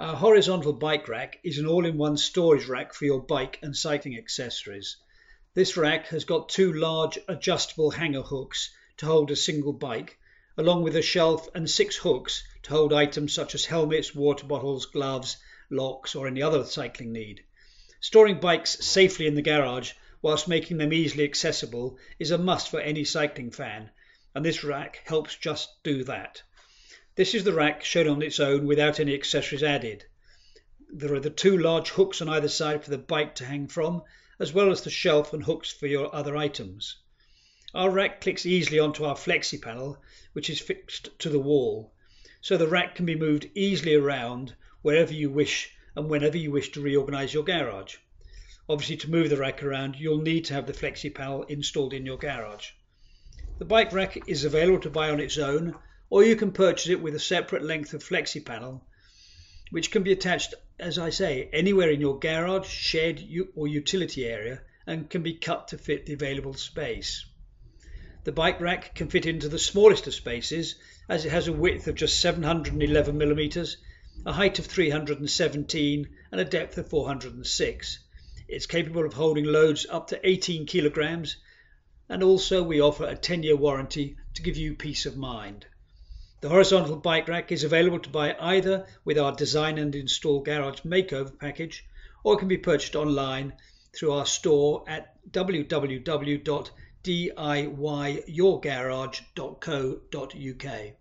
Our horizontal bike rack is an all-in-one storage rack for your bike and cycling accessories. This rack has got two large adjustable hanger hooks to hold a single bike, along with a shelf and 6 hooks to hold items such as helmets, water bottles, gloves, locks or any other cycling need. Storing bikes safely in the garage whilst making them easily accessible is a must for any cycling fan, and this rack helps just do that. This is the rack shown on its own without any accessories added. There are the two large hooks on either side for the bike to hang from, as well as the shelf and hooks for your other items. Our rack clicks easily onto our FlexiPanel, which is fixed to the wall, so the rack can be moved easily around wherever you wish and whenever you wish to reorganise your garage. Obviously, to move the rack around, you'll need to have the FlexiPanel installed in your garage. The bike rack is available to buy on its own, or you can purchase it with a separate length of FlexiPanel, which can be attached, as I say, anywhere in your garage, shed or utility area, and can be cut to fit the available space. The bike rack can fit into the smallest of spaces, as it has a width of just 711mm, a height of 317 and a depth of 406. It's capable of holding loads up to 18kg, and also we offer a 10-year warranty to give you peace of mind. The horizontal bike rack is available to buy either with our Design and Install Garage Makeover package, or it can be purchased online through our store at www.diyyourgarage.co.uk.